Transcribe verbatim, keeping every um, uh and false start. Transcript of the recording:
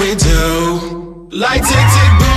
we do. Like tick tick boom.